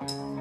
Turn.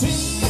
See?